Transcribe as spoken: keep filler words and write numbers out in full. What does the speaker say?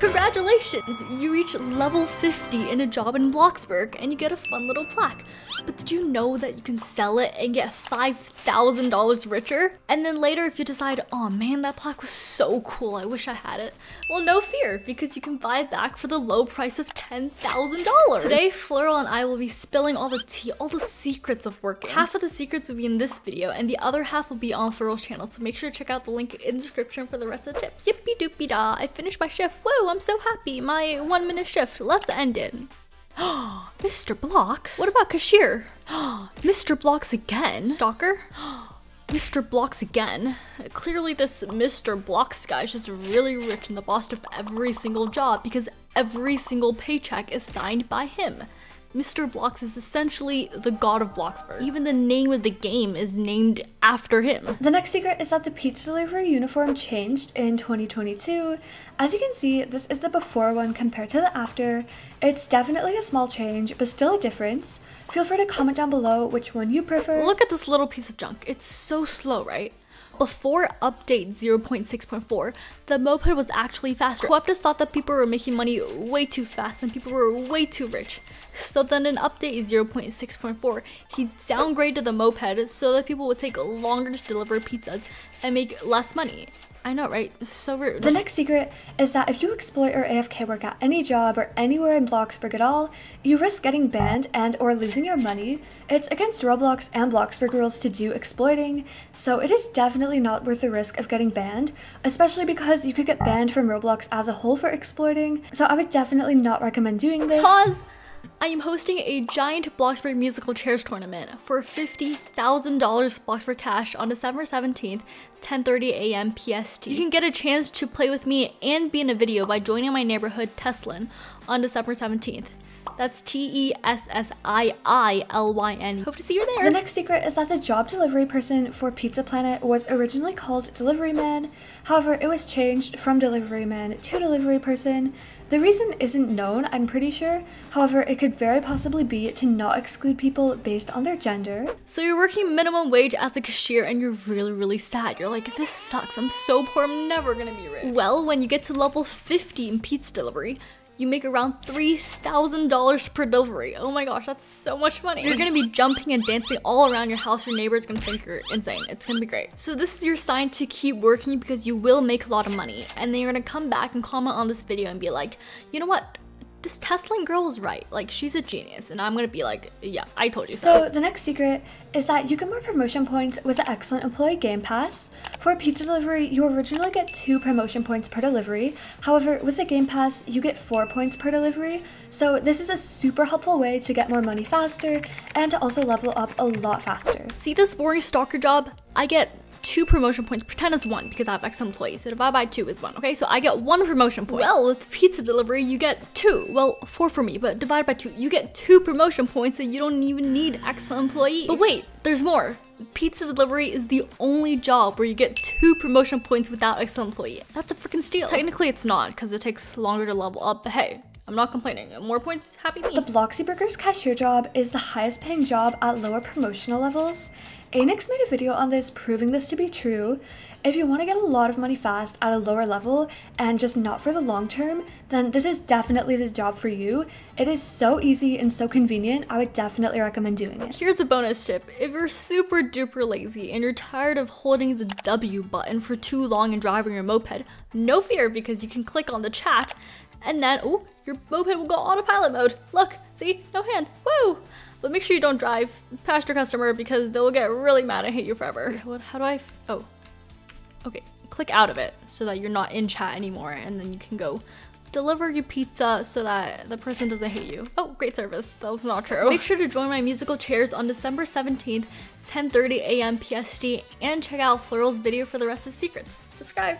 Congratulations! You reach level fifty in a job in Bloxburg and you get a fun little plaque. But did you know that you can sell it and get five thousand dollars richer? And then later if you decide, oh man, that plaque was so cool, I wish I had it. Well, no fear, because you can buy it back for the low price of ten thousand dollars. Today, Flxral and I will be spilling all the tea, all the secrets of working. Half of the secrets will be in this video and the other half will be on Flxral's channel, so make sure to check out the link in the description for the rest of the tips. Yippee doopie da, I finished my shift, whoa! I'm so happy. My one minute shift. Let's end it. Oh, Mister Blocks. What about cashier? Oh, Mister Blocks again. Stalker? Oh, Mister Blocks again. Clearly this Mister Blocks guy is just really rich and the boss of every single job because every single paycheck is signed by him. Mister Blocks is essentially the god of Bloxburg. Even the name of the game is named after him. The next secret is that the pizza delivery uniform changed in twenty twenty-two. As you can see, this is the before one compared to the after. It's definitely a small change, but still a difference. Feel free to comment down below which one you prefer. Look at this little piece of junk. It's so slow, right? Before update zero point six point four, the moped was actually faster. Coeptus thought that people were making money way too fast and people were way too rich. So then in update zero point six point four, he downgraded the moped so that people would take longer to deliver pizzas and make less money. I know, right? So rude. The next secret is that if you exploit or A F K work at any job or anywhere in Bloxburg at all, you risk getting banned and or losing your money. It's against Roblox and Bloxburg rules to do exploiting, so it is definitely not worth the risk of getting banned, especially because you could get banned from Roblox as a whole for exploiting, so I would definitely not recommend doing this. Pause! I am hosting a giant Bloxburg musical chairs tournament for fifty thousand dollars Bloxburg cash on December seventeenth, ten thirty a m P S T. You can get a chance to play with me and be in a video by joining my neighborhood Tessilyn on December seventeenth. That's T E S S I I L Y N. Hope to see you there. The next secret is that the job delivery person for Pizza Planet was originally called Delivery Man. However, it was changed from Delivery Man to Delivery Person. The reason isn't known, I'm pretty sure. However, it could very possibly be to not exclude people based on their gender. So you're working minimum wage as a cashier and you're really, really sad. You're like, this sucks. I'm so poor. I'm never gonna be rich. Well, when you get to level fifty in pizza delivery, you make around three thousand dollars per delivery. Oh my gosh, that's so much money. You're gonna be jumping and dancing all around your house. Your neighbor's gonna think you're insane. It's gonna be great. So this is your sign to keep working because you will make a lot of money. And then you're gonna come back and comment on this video and be like, you know what? This Tessilyn girl was right. Like, she's a genius. And I'm gonna be like, yeah, I told you so. So the next secret is that you can earn promotion points with the excellent employee game pass. For pizza delivery, you originally get two promotion points per delivery. However, with the game pass, you get four points per delivery. So this is a super helpful way to get more money faster and to also level up a lot faster. See this boring stalker job? I get two promotion points. Pretend it's one because I have X employees. So divided by two is one. Okay, so I get one promotion point. Well, with pizza delivery, you get two. Well, four for me, but divided by two, you get two promotion points and you don't even need X employee. But wait, there's more. Pizza delivery is the only job where you get two promotion points without X employee. That's a freaking steal. Technically, it's not because it takes longer to level up, but hey, I'm not complaining. More points, happy me. The Bloxy Burgers cashier job is the highest paying job at lower promotional levels. Anix made a video on this proving this to be true. If you want to get a lot of money fast at a lower level and just not for the long term, then this is definitely the job for you. It is so easy and so convenient. I would definitely recommend doing it. Here's a bonus tip. If you're super duper lazy and you're tired of holding the W button for too long and driving your moped, no fear because you can click on the chat and then, oh, your moped will go autopilot mode. Look, see, no hands, woo! But make sure you don't drive past your customer because they'll get really mad and hate you forever. What, how do I, f oh, okay. Click out of it so that you're not in chat anymore and then you can go deliver your pizza so that the person doesn't hate you. Oh, great service, that was not true. Make sure to join my musical chairs on December seventeenth, ten thirty a m P S T and check out Flxral's video for the rest of the secrets. Subscribe.